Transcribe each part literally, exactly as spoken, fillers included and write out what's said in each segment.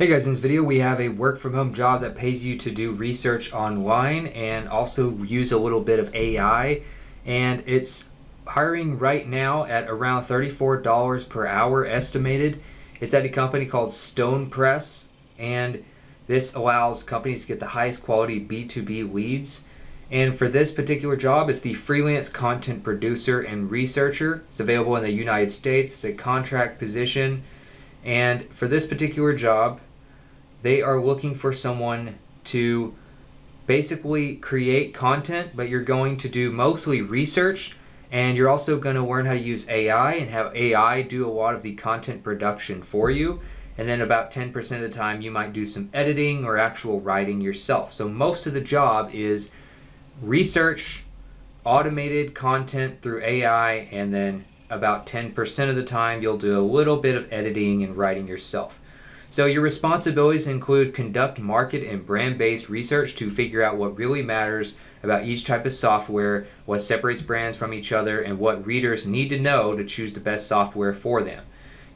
Hey guys, in this video we have a work from home job that pays you to do research online and also use a little bit of A I, and it's hiring right now at around thirty-four dollars per hour estimated. It's at a company called Stone Press, and this allows companies to get the highest quality B two B leads. And for this particular job, it's the freelance content producer and researcher. It's available in the United States. It's a contract position, and for this particular job they are looking for someone to basically create content, but you're going to do mostly research, and you're also going to learn how to use A I and have A I do a lot of the content production for you. And then about ten percent of the time you might do some editing or actual writing yourself. So most of the job is research, automated content through A I, and then about ten percent of the time you'll do a little bit of editing and writing yourself. So your responsibilities include conduct market and brand-based research to figure out what really matters about each type of software, what separates brands from each other, and what readers need to know to choose the best software for them.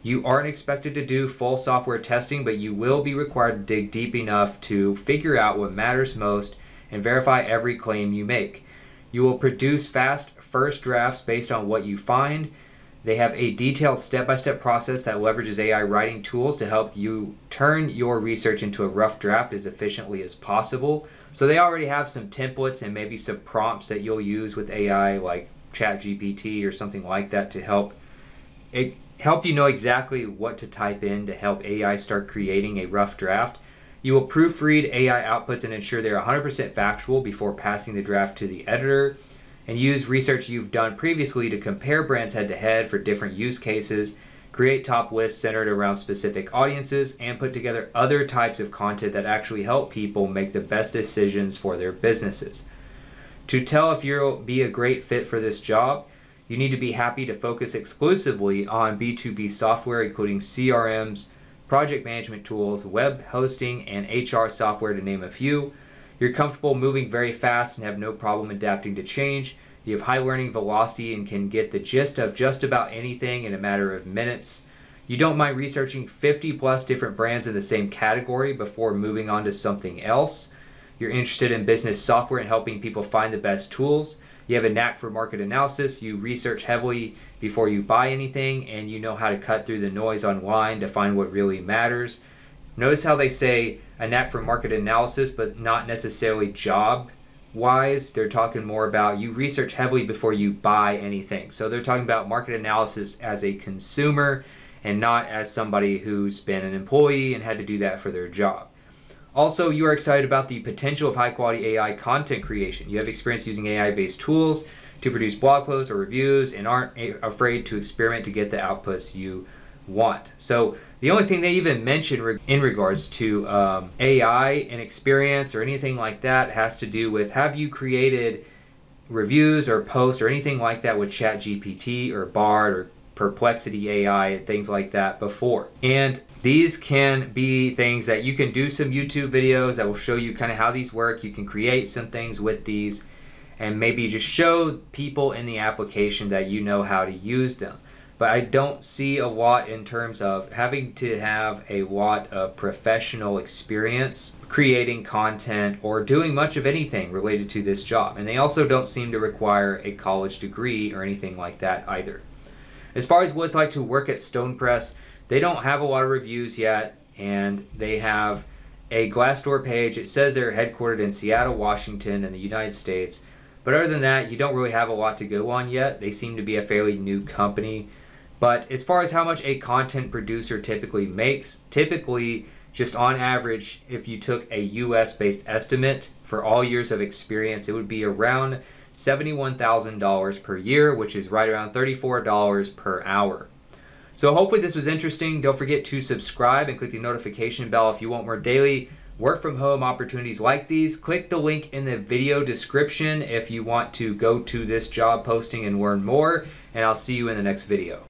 You aren't expected to do full software testing, but you will be required to dig deep enough to figure out what matters most and verify every claim you make. You will produce fast first drafts based on what you find. They have a detailed step-by-step process that leverages A I writing tools to help you turn your research into a rough draft as efficiently as possible. So they already have some templates and maybe some prompts that you'll use with A I, like ChatGPT or something like that, to help it, help you know exactly what to type in to help A I start creating a rough draft. You will proofread A I outputs and ensure they're one hundred percent factual before passing the draft to the editor, and use research you've done previously to compare brands head-to-head for different use cases, create top lists centered around specific audiences, and put together other types of content that actually help people make the best decisions for their businesses. To tell if you'll be a great fit for this job, you need to be happy to focus exclusively on B two B software, including C R Ms, project management tools, web hosting, and H R software, to name a few. You're comfortable moving very fast and have no problem adapting to change. You have high learning velocity and can get the gist of just about anything in a matter of minutes. You don't mind researching fifty plus different brands in the same category before moving on to something else. You're interested in business software and helping people find the best tools. You have a knack for market analysis. You research heavily before you buy anything, and you know how to cut through the noise online to find what really matters. Notice how they say a knack for market analysis, but not necessarily job-wise. They're talking more about you research heavily before you buy anything. So they're talking about market analysis as a consumer and not as somebody who's been an employee and had to do that for their job. Also, you are excited about the potential of high-quality A I content creation. You have experience using A I-based tools to produce blog posts or reviews and aren't afraid to experiment to get the outputs you want. So the only thing they even mention in regards to um, A I and experience or anything like that has to do with, have you created reviews or posts or anything like that with ChatGPT or Bard or Perplexity A I and things like that before? And these can be things that you can do some YouTube videos that will show you kind of how these work. You can create some things with these and maybe just show people in the application that you know how to use them. But I don't see a lot in terms of having to have a lot of professional experience creating content or doing much of anything related to this job. And they also don't seem to require a college degree or anything like that either. As far as what it's like to work at Stone Press, they don't have a lot of reviews yet, and they have a Glassdoor page. It says they're headquartered in Seattle, Washington, in the United States. But other than that, you don't really have a lot to go on yet. They seem to be a fairly new company. But as far as how much a content producer typically makes, typically just on average, if you took a U S-based estimate for all years of experience, it would be around seventy-one thousand dollars per year, which is right around thirty-four dollars per hour. So hopefully this was interesting. Don't forget to subscribe and click the notification bell if you want more daily work from home opportunities like these. Click the link in the video description if you want to go to this job posting and learn more, and I'll see you in the next video.